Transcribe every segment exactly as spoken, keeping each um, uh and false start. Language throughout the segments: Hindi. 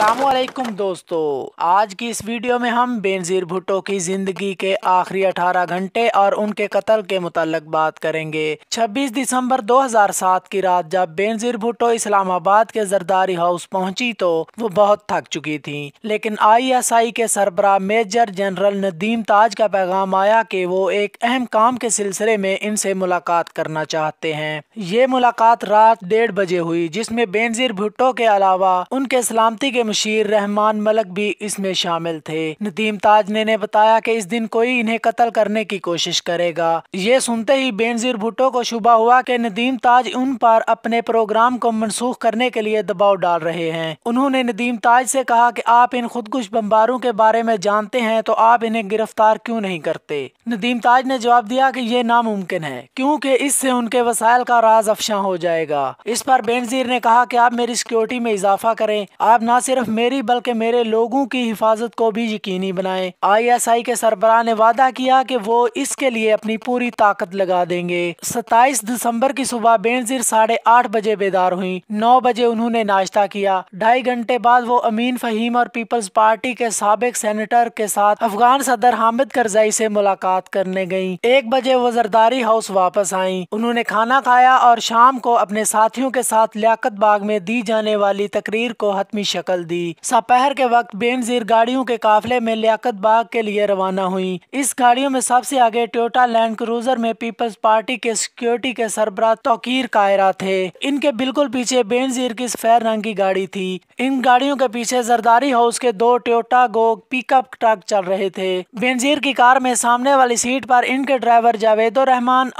अस्सलामुअलैकुम दोस्तों, आज की इस वीडियो में हम बेनजीर भुट्टो की ज़िंदगी के आखिरी अठारह घंटे और उनके कत्ल के मुताल्लिक बात करेंगे। छब्बीस दिसंबर दो हज़ार सात की रात जब बेनजीर भुट्टो इस्लामाबाद के जरदारी हाउस पहुंची तो वो बहुत थक चुकी थीं, लेकिन आई एस आई के सरबराह मेजर जनरल नदीम ताज का पैगाम आया कि वो एक अहम काम के सिलसिले में इनसे मुलाकात करना चाहते हैं। ये मुलाकात रात डेढ़ बजे हुई, जिसमें बेनजीर भुट्टो के अलावा उनके इस्लाम के शीर रहमान मलक भी इसमें शामिल थे। नदीम ताज ने, ने बताया कि इस दिन कोई इन्हें कत्ल करने की कोशिश करेगा। ये सुनते ही बेनजीर भुट्टो को शुबा हुआ कि नदीम ताज उन पर अपने प्रोग्राम को मनसूख करने के लिए दबाव डाल रहे हैं। उन्होंने नदीम ताज से कहा कि आप इन खुदकुश बमबारों के बारे में जानते हैं तो आप इन्हें गिरफ्तार क्यों नहीं करते। नदीम ताज ने जवाब दिया कि ये नामुमकिन है, क्योंकि इससे उनके वसाइल का राज अफशा हो जाएगा। इस पर बेनजीर ने कहा कि आप मेरी सिक्योरिटी में इजाफा करें, आप ना सिर्फ मेरी बल्कि मेरे लोगों की हिफाजत को भी यकीनी बनाएं। आई एस आई के सरबराह ने वादा किया कि वो इसके लिए अपनी पूरी ताकत लगा देंगे। सत्ताईस दिसंबर की सुबह बेनजीर साढ़े आठ बजे बेदार हुई। नौ बजे उन्होंने नाश्ता किया। ढाई घंटे बाद वो अमीन फहीम और पीपल्स पार्टी के साबिक सेनेटर के साथ अफगान सदर हामिद करजई से मुलाकात करने गयी। एक बजे वो जरदारी हाउस वापस आई। उन्होंने खाना खाया और शाम को अपने साथियों के साथ लियाकत बाग में दी जाने वाली तकरीर को हतमी शक्ल दी। सपहर के वक्त बेनजीर गाड़ियों के काफले में लियाकत बाग के लिए रवाना हुई। इस गाड़ियों में सबसे आगे टोयोटा लैंड क्रूजर में पीपल्स पार्टी के सिक्योरिटी के सरबराह तौकीर कायरा थे। इनके बिल्कुल पीछे बेनजीर की सफेद रंग की गाड़ी थी। इन गाड़ियों के पीछे जरदारी हाउस के दो टोयोटा गो पिकअप ट्रक चल रहे थे। बेनजीर की कार में सामने वाली सीट पर इनके ड्राइवर जावेद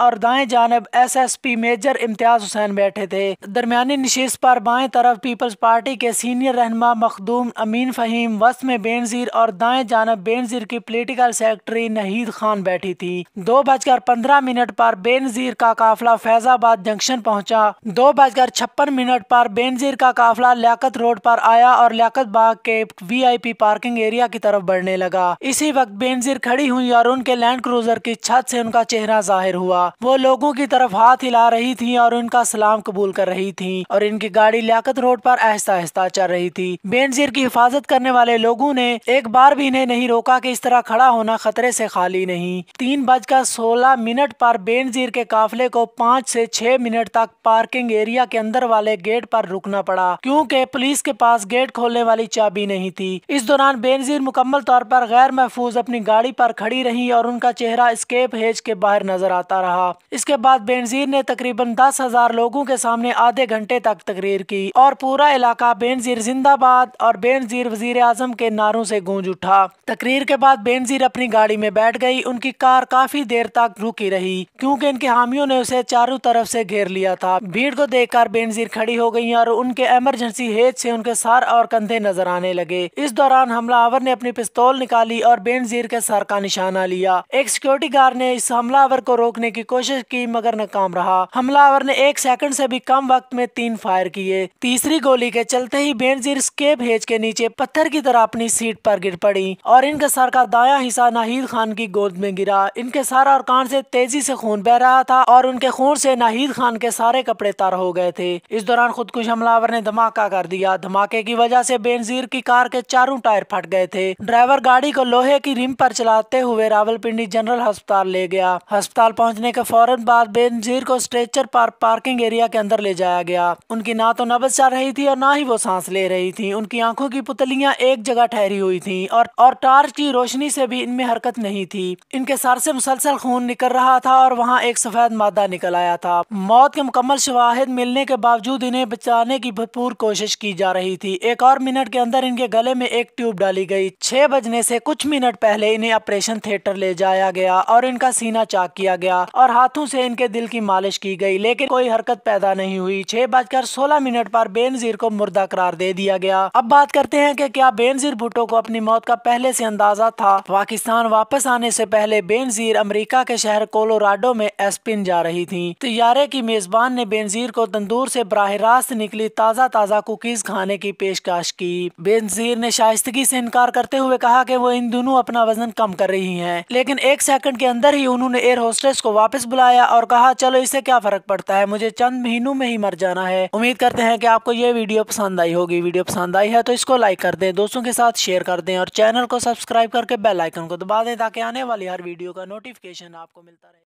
और दाएं जानब S S P major Imtiaz Hussain बैठे थे। दरमियानी नशीश पर बाएं तरफ पीपल्स पार्टी के सीनियर रहनुमा मखदूम, अमीन फहीम, वस्त में बेनजीर और दाएं जानब बेनजीर की पॉलिटिकल सेक्रेटरी नाहिद खान बैठी थी। दो बजकर पंद्रह मिनट पर बेनजीर का काफिला फैजाबाद जंक्शन पहुंचा। दो बजकर छप्पन मिनट पर बेनजीर का काफिला लियाकत रोड पर आया और लियाकत बाग के V I P parking area की तरफ बढ़ने लगा। इसी वक्त बेनजीर खड़ी हुई और उनके लैंड क्रूजर की छत से उनका चेहरा जाहिर हुआ। वो लोगों की तरफ हाथ हिला रही थी और उनका सलाम कबूल कर रही थी और इनकी गाड़ी लियाकत रोड पर आहिस्ता आहिस्ता चल रही थी। बेनजीर की हिफाजत करने वाले लोगों ने एक बार भी इन्हें नहीं रोका कि इस तरह खड़ा होना खतरे से खाली नहीं। तीन बजकर सोलह मिनट पर बेनजीर के काफिले को पाँच से छह मिनट तक पार्किंग एरिया के अंदर वाले गेट पर रुकना पड़ा, क्योंकि पुलिस के पास गेट खोलने वाली चाबी नहीं थी। इस दौरान बेनजीर मुकम्मल तौर पर गैर महफूज अपनी गाड़ी पर खड़ी रही और उनका चेहरा स्केप हेज के बाहर नजर आता रहा। इसके बाद बेनजीर ने तकरीबन दस हजार लोगों के सामने आधे घंटे तक तकरीर की और पूरा इलाका बेनजीर जिंदाबाद और बेनजीर वजीर आजम के नारों से गूंज उठा। तकरीर के बाद बेनजीर अपनी गाड़ी में बैठ गई। उनकी कार काफी देर तक रुकी रही, क्योंकि इनके हामियों ने उसे चारों तरफ से घेर लिया था। भीड़ को देखकर बेनजीर खड़ी हो गई और उनके इमरजेंसी हेज से उनके सर और कंधे नजर आने लगे। इस दौरान हमलावर ने अपनी पिस्तौल निकाली और बेनजीर के सर का निशाना लिया। एक सिक्योरिटी गार्ड ने इस हमलावर को रोकने की कोशिश की मगर नाकाम रहा। हमलावर ने एक सेकंड से भी कम वक्त में तीन फायर किए। तीसरी गोली के चलते ही बेनजीर स्केप हेज के नीचे पत्थर की तरह अपनी सीट पर गिर पड़ी और इनके सर का दायां हिस्सा नाहिद खान की गोद में गिरा। इनके सर और कान से तेजी से खून बह रहा था और उनके खून से नाहिद खान के सारे कपड़े तर हो गए थे। इस दौरान खुदकुश हमलावर ने धमाका कर दिया। धमाके की वजह से बेनजीर की कार के चारों टायर फट गए थे। ड्राइवर गाड़ी को लोहे की रिम पर चलाते हुए रावलपिंडी जनरल अस्पताल ले गया। अस्पताल पहुँचने के फौरन बाद बेनजीर को स्ट्रेचर पर पार्किंग एरिया के अंदर ले जाया गया। उनकी ना तो नब्ज़ चल रही थी और ना ही वो सांस ले रही थी। उनकी आंखों की पुतलियां एक जगह ठहरी हुई थीं और और टार्च की रोशनी से भी इनमें हरकत नहीं थी। इनके सर से मुसलसल खून निकल रहा था और वहां एक सफेद मादा निकल आया था। मौत के मुकम्मल शवाहिद मिलने के बावजूद इन्हें बचाने की भरपूर कोशिश की जा रही थी। एक और मिनट के अंदर इनके गले में एक ट्यूब डाली गई। छह बजने से कुछ मिनट पहले इन्हें ऑपरेशन थिएटर ले जाया गया और इनका सीना चाक किया गया और हाथों से इनके दिल की मालिश की गई, लेकिन कोई हरकत पैदा नहीं हुई। छह बजकर सोलह मिनट पर बेनजीर को मुर्दा करार दे दिया गया। अब बात करते हैं कि क्या बेनजीर भुट्टो को अपनी मौत का पहले से अंदाजा था। पाकिस्तान वापस आने से पहले बेनजीर अमेरिका के शहर कोलोराडो में एस्पिन जा रही थीं। तैयारे की मेजबान ने बेनजीर को तंदूर से बराह रास्त निकली ताज़ा ताज़ा कुकीज खाने की पेशकश की। बेनजीर ने शाइस्तगी से इनकार करते हुए कहा कि वो इन दोनों अपना वजन कम कर रही हैं, लेकिन एक सेकंड के अंदर ही उन्होंने एयर होस्टेस को वापस बुलाया और कहा, चलो इससे क्या फर्क पड़ता है, मुझे चंद महीनों में ही मर जाना है। उम्मीद करते हैं कि आपको ये वीडियो पसंद आई होगी। वीडियो पसंद पसंद आई है तो इसको लाइक कर दें, दोस्तों के साथ शेयर कर दें और चैनल को सब्सक्राइब करके बेल आइकन को दबा दें ताकि आने वाली हर वीडियो का नोटिफिकेशन आपको मिलता रहे।